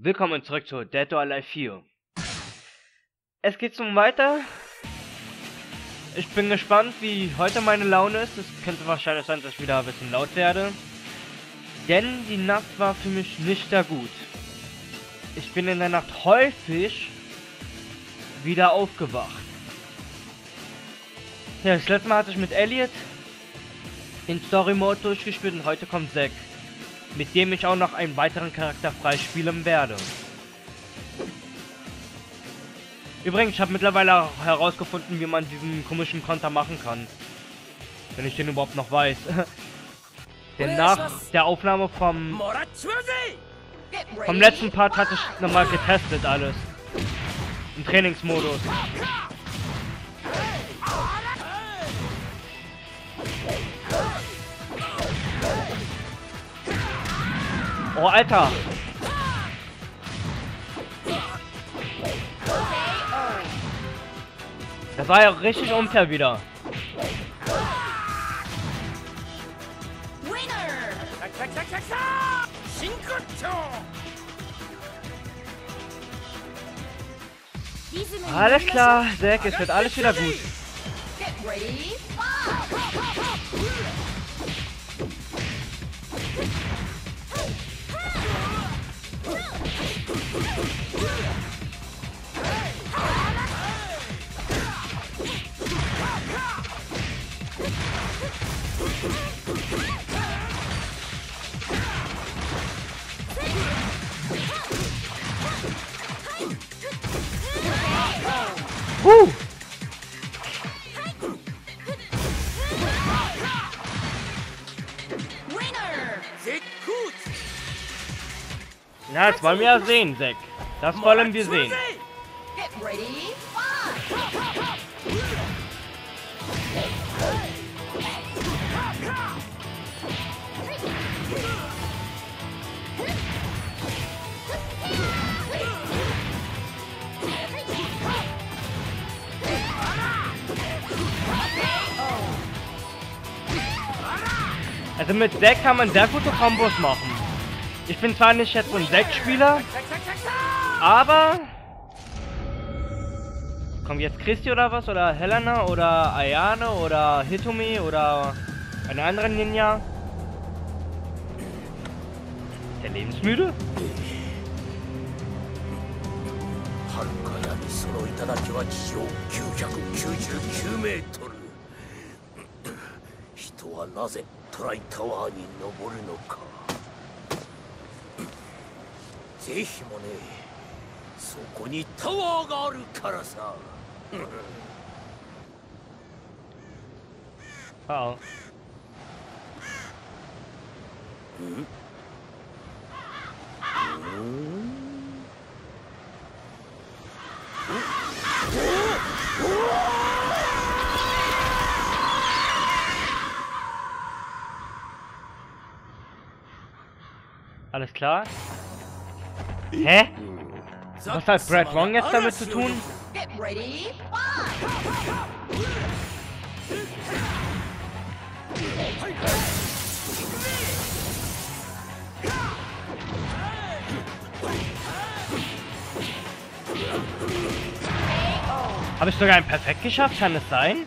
Willkommen zurück zu Dead or Alive 4. Es geht nun weiter. Ich bin gespannt, wie heute meine Laune ist. Es könnte wahrscheinlich sein, dass ich wieder ein bisschen laut werde. Denn die Nacht war für mich nicht sehr gut. Ich bin in der Nacht häufig wieder aufgewacht. Ja, das letzte Mal hatte ich mit Elliot den Story Mode durchgespielt und heute kommt Zack, mit dem ich auch noch einen weiteren Charakter freispielen werde. Übrigens, ich habe mittlerweile auch herausgefunden, wie man diesen komischen Konter machen kann. Wenn ich den überhaupt noch weiß. Denn nach der Aufnahme vom letzten Part hatte ich nochmal getestet alles. Im Trainingsmodus. Oh, Alter! Das war ja richtig unfair wieder. Alles klar, Zack, es wird alles wieder gut. Na, das wollen wir ja sehen, Zack. Das wollen wir sehen. Also mit Zack kann man sehr gute Kombos machen. Ich bin zwar nicht jetzt so ein Zack-Spieler, aber... Kommt jetzt Christi oder was? Oder Helena? Oder Ayane? Oder Hitomi? Oder eine andere Ninja? Ist der lebensmüde? Oh. Alles klar? Hä? Was hat Brad Wong jetzt damit zu tun? Habe ich sogar ein Perfekt geschafft? Kann es sein?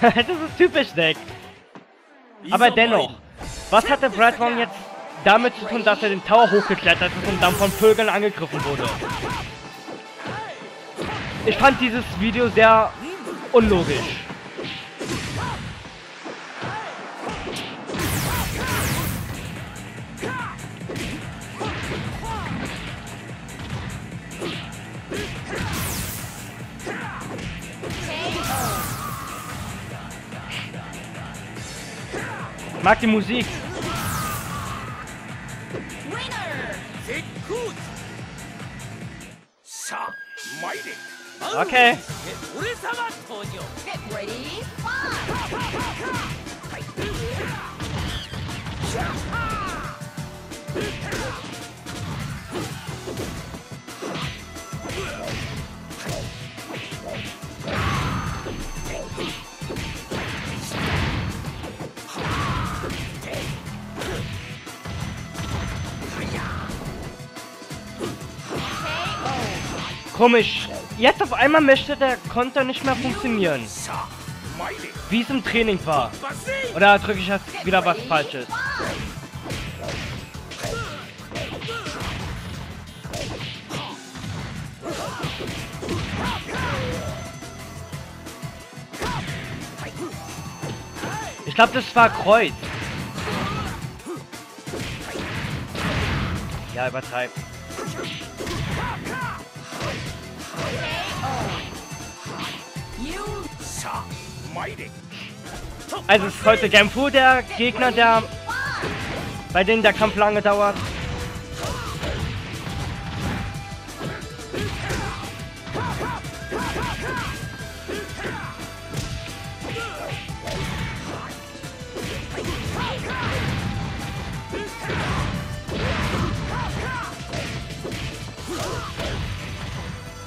Das ist typisch Zack. Aber dennoch, was hatte Brad Wong jetzt damit zu tun, dass er den Tower hochgeklettert ist und dann von Vögeln angegriffen wurde? Ich fand dieses Video sehr unlogisch. Ich mag die Musik. Okay. Komisch. Jetzt auf einmal möchte der Konter nicht mehr funktionieren. Wie es im Training war. Oder drücke ich jetzt wieder was Falsches? Ich glaube, das war Kreuz. Ja, übertreibt. Also es ist heute Gen Fu, der Gegner, der bei denen der Kampf lange dauert.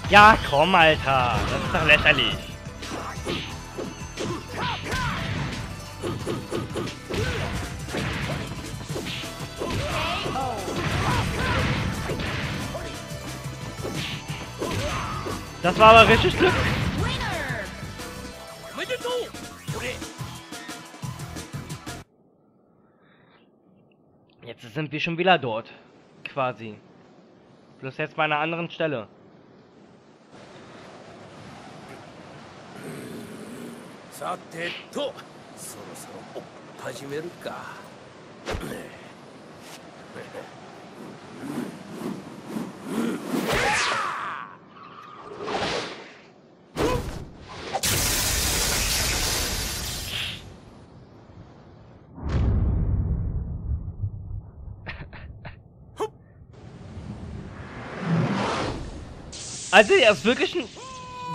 Ja, komm, Alter. Das ist doch lächerlich. Das war aber richtig Glück. Jetzt sind wir schon wieder dort. Quasi. Bloß jetzt bei einer anderen Stelle. Also er ist wirklich ein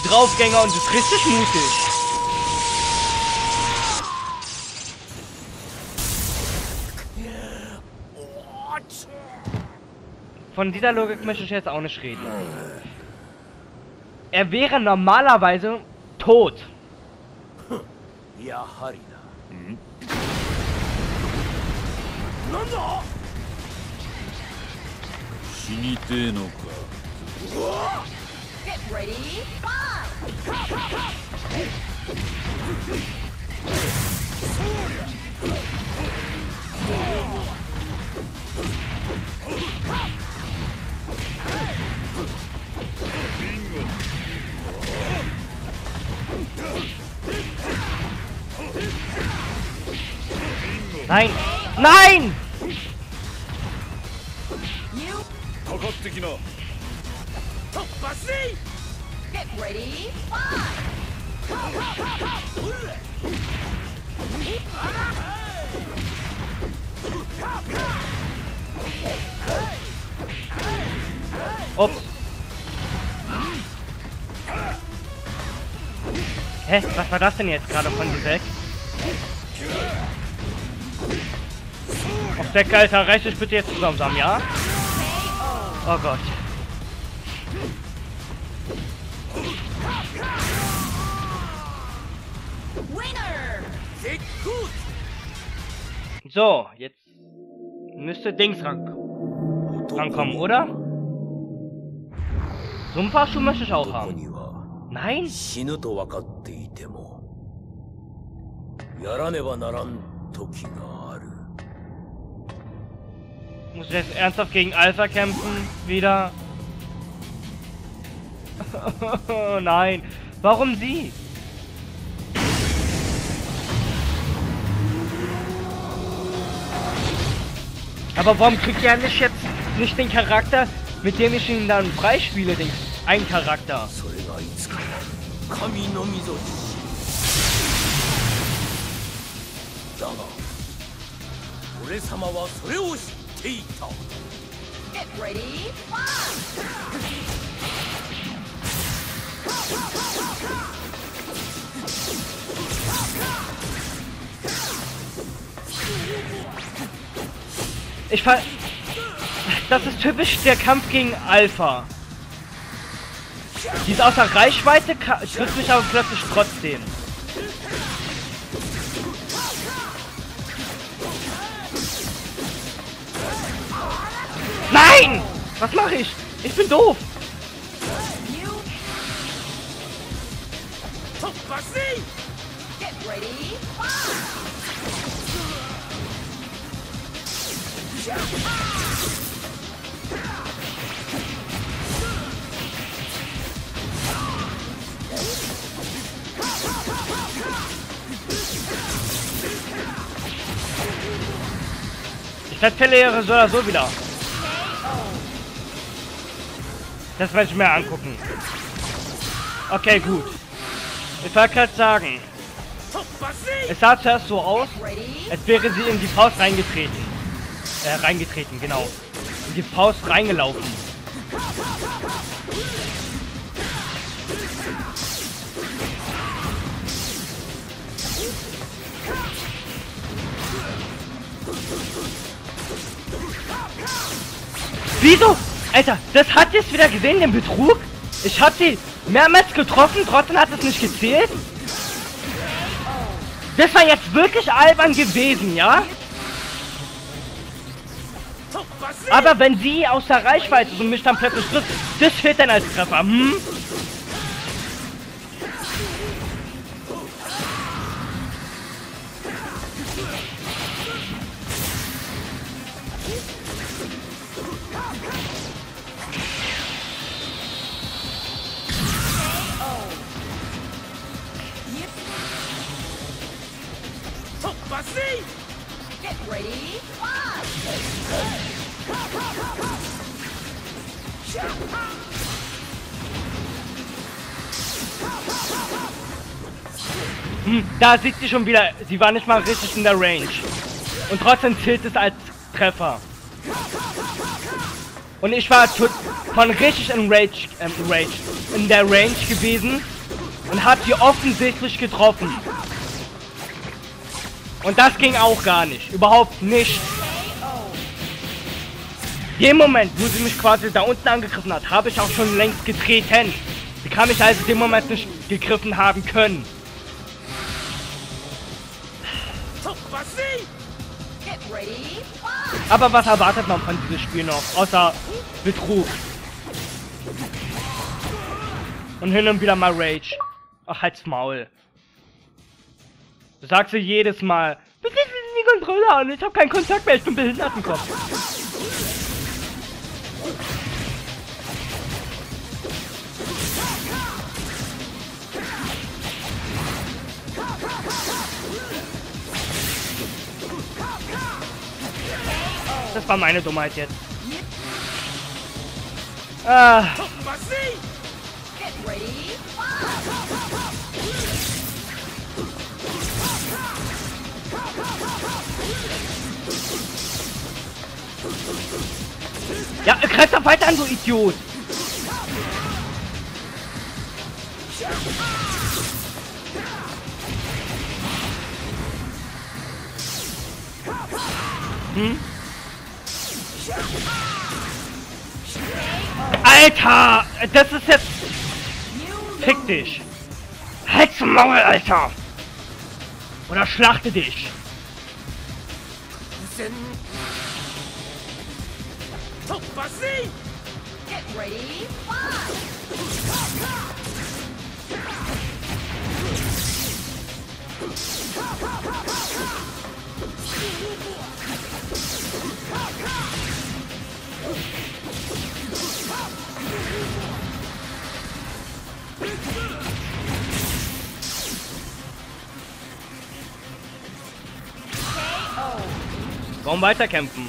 Draufgänger und ist richtig mutig. Von dieser Logik möchte ich jetzt auch nicht reden. Er wäre normalerweise tot. Ja, Harina. Hm? Nein! Nein! Ups. Hä? Was war das denn jetzt gerade von Zack? Auf Zack, Alter, reiß dich bitte jetzt zusammen, ja? Oh Gott. So, jetzt müsste Dings rankommen, oder? So ein paar Schuhe möchte ich auch haben. Nein? Muss ich jetzt ernsthaft gegen Alpha kämpfen? Wieder? Nein. Warum sie? Aber warum kriegt er nicht jetzt nicht den Charakter, mit dem ich ihn dann freispiele, den einen Charakter? Das ist typisch der Kampf gegen Alpha. Die ist außer Reichweite, trifft mich aber plötzlich trotzdem. Nein! Was mache ich? Ich bin doof! see! Get ready, ich verpelliere so oder so wieder. Das werde ich mir angucken. Okay, gut. Ich wollte gerade sagen, es sah zuerst so aus, als wäre sie in die Faust reingetreten. Genau. In die Faust reingelaufen. Wieso? Alter, das hat jetzt wieder gesehen, den Betrug? Ich hab sie mehrmals getroffen, trotzdem hat es nicht gezählt. Das war jetzt wirklich albern gewesen, ja? Aber wenn sie aus der Reichweite und mich dann plötzlich trifft, das fehlt dann als Treffer, hm? Da sieht sie schon wieder, sie war nicht mal richtig in der Range. Und trotzdem zählt es als Treffer. Und ich war von richtig in der Range gewesen und hab sie offensichtlich getroffen. Und das ging auch gar nicht, überhaupt nicht. Dem Moment, wo sie mich quasi da unten angegriffen hat, habe ich auch schon längst getreten. Sie kann mich also in dem Moment nicht gegriffen haben können. Aber was erwartet man von diesem Spiel noch, außer Betrug? Und hin und wieder mal Rage. Ach, halt's Maul. Du sagst dir jedes Mal, das ist die Controller und ich hab keinen Kontakt mehr, ich bin Behindertenkopf. Das war meine Dummheit jetzt. Ah. Ja, greif doch weiter an, du Idiot! Hm? Alter! Das ist jetzt... Fick dich! Halt's Maul, Alter! Oder schlachte dich! Get ready, warum weiterkämpfen?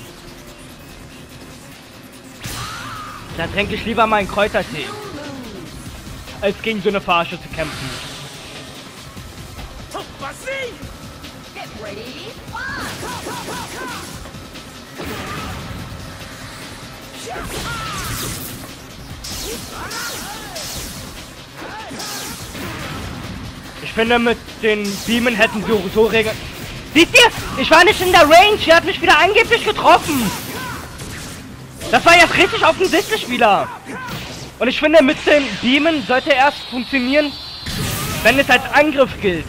Dann tränke ich lieber meinen Kräutertee, als gegen so eine Farsche zu kämpfen. Ich finde, mit den Beamen hätten sie so regeln. Seht ihr? Ich war nicht in der Range. Er hat mich wieder angeblich getroffen. Das war jetzt richtig offensichtlich wieder. Und ich finde, mit dem Demon sollte erst funktionieren, wenn es als Angriff gilt.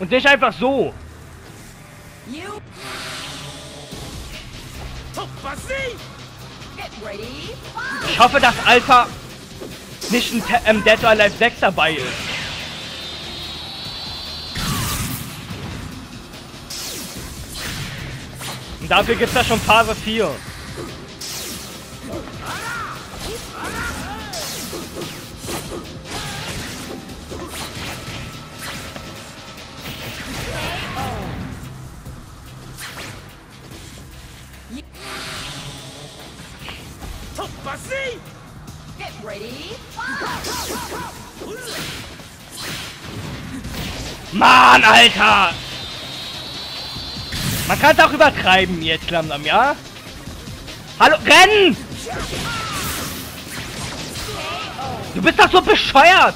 Und nicht einfach so. Ich hoffe, dass Alpha nicht in Dead or Alive 6 dabei ist. Und dafür gibt's ja schon Phase 4. Get ready. Mann, Alter! Man kann es auch übertreiben jetzt langsam, ja? Hallo, renn! Du bist doch so bescheuert!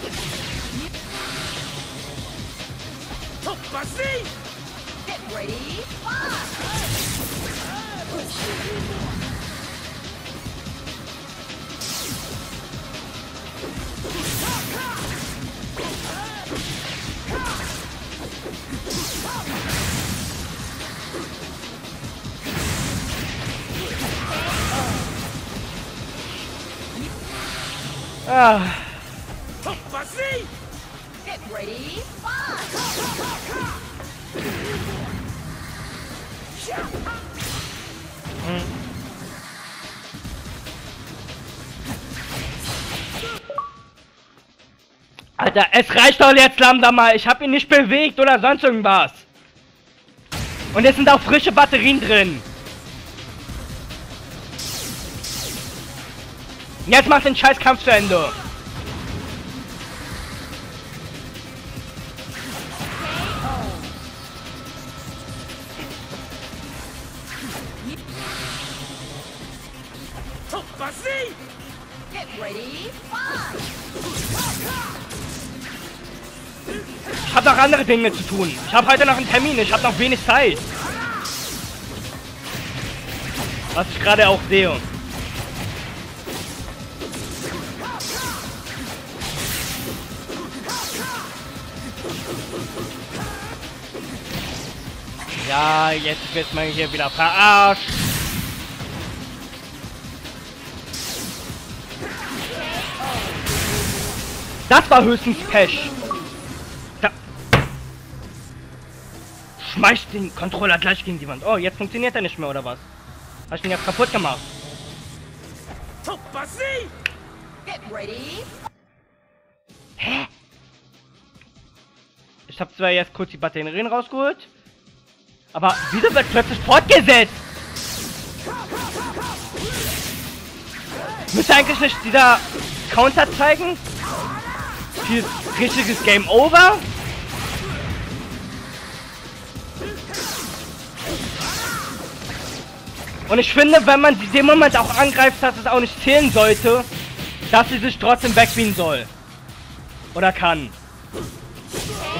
Get ready. Ah. Get ready. Alter, es reicht doch jetzt langsam mal. Ich hab ihn nicht bewegt oder sonst irgendwas. Und jetzt sind auch frische Batterien drin. Jetzt macht den Scheißkampf zu Ende. Get ready. Ich habe noch andere Dinge zu tun. Ich habe heute noch einen Termin. Ich habe noch wenig Zeit. Was ich gerade auch sehe. Ja, jetzt wird man hier wieder verarscht. Das war höchstens Pech. Da. Schmeiß den Controller gleich gegen die Wand. Oh, jetzt funktioniert er nicht mehr, oder was? Hab ich den jetzt kaputt gemacht? Hä? Ich hab zwar jetzt kurz die Batterien rausgeholt. Aber wieso wird plötzlich fortgesetzt? Müsste eigentlich nicht dieser Counter zeigen? Viel richtiges Game Over? Und ich finde, wenn man sie in dem Moment auch angreift, dass es auch nicht zählen sollte, dass sie sich trotzdem wegwiegen soll. Oder kann.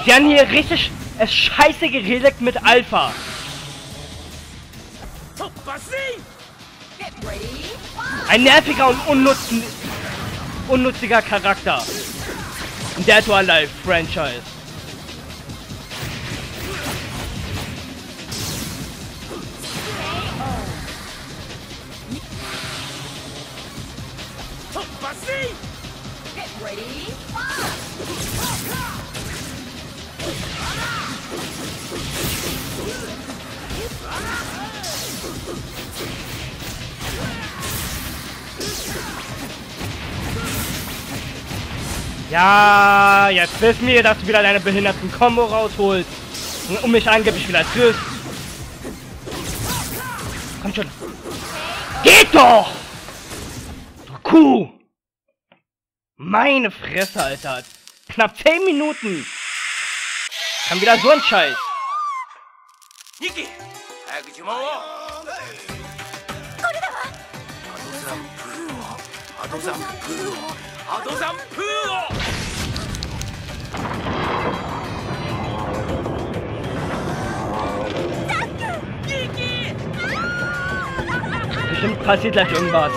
Sie haben hier richtig... Es scheiße geredet mit Alpha. Ein nerviger und unnutziger Charakter im Dead or Alive Franchise. Ja, jetzt wissen wir, dass du wieder deine behinderten Combo rausholst und mich angeblich wieder triffst. Komm schon. Geht doch! Du Kuh! Meine Fresse, Alter. Knapp 10 Minuten. Kann wieder so ein Scheiß. Bestimmt passiert gleich irgendwas.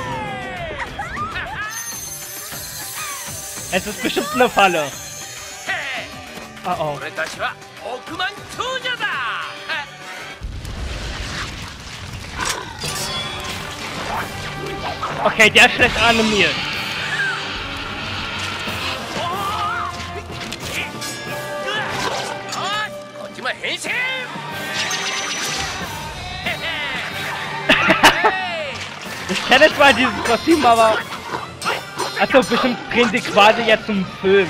Es ist bestimmt eine Falle. Oh oh. Okay, der ist schlecht animiert. kenne zwar dieses Kostüm, aber... Also bestimmt drehen sie quasi jetzt zum Film.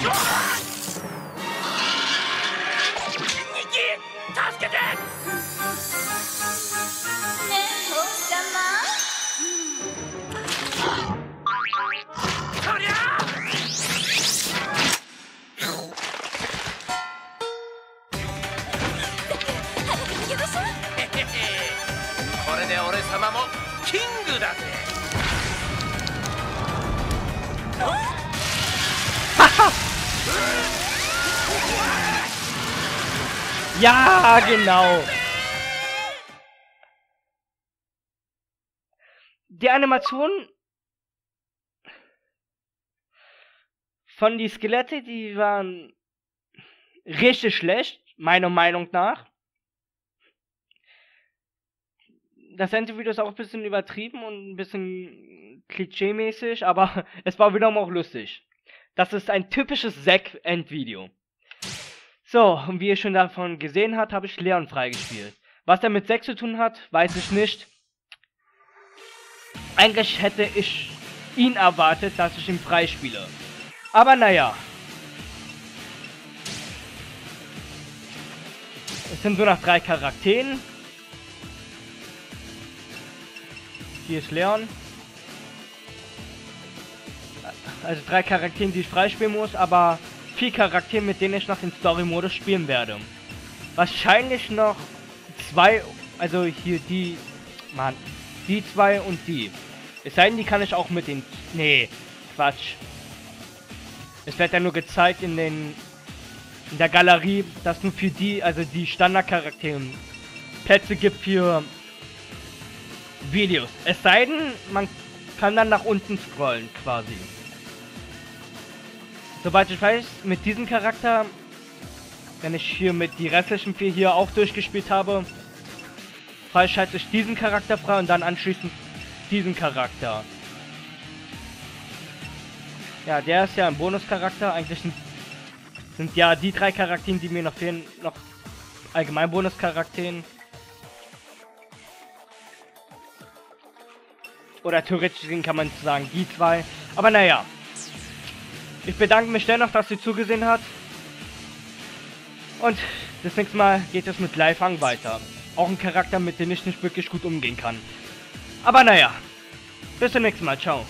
Ja, genau. Die Animation von die Skelette, die waren richtig schlecht, meiner Meinung nach. Das ganze Video ist auch ein bisschen übertrieben und ein bisschen klischee-mäßig, aber es war wiederum auch lustig. Das ist ein typisches Zack-End-Video. So, und wie ihr schon davon gesehen habt, habe ich Leon freigespielt. Was er mit 6 zu tun hat, weiß ich nicht. Eigentlich hätte ich ihn erwartet, dass ich ihn freispiele. Aber naja. Es sind nur noch 3 Charakteren. Hier ist Leon. Also 3 Charakteren, die ich freispielen muss, aber... 4 Charaktere, mit denen ich noch den Story-Modus spielen werde. Wahrscheinlich noch 2, also hier die, Mann, die 2 und die. Es sei denn, die kann ich auch mit den, nee, Quatsch. Es wird ja nur gezeigt in den, in der Galerie, dass nur für die, also die Standardcharaktere Plätze gibt für Videos. Es sei denn, man kann dann nach unten scrollen, quasi. Soweit ich weiß, mit diesem Charakter, wenn ich hier mit die restlichen 4 hier auch durchgespielt habe, freischalte ich diesen Charakter frei und dann anschließend diesen Charakter. Ja, der ist ja ein Bonuscharakter. Eigentlich sind ja die 3 Charakteren, die mir noch fehlen, noch allgemein Bonuscharakteren. Oder theoretisch gesehen kann man sagen, die 2. Aber naja. Ich bedanke mich dennoch, dass ihr zugesehen habt. Und das nächste Mal geht es mit Leifang weiter. Auch ein Charakter, mit dem ich nicht wirklich gut umgehen kann. Aber naja. Bis zum nächsten Mal. Ciao.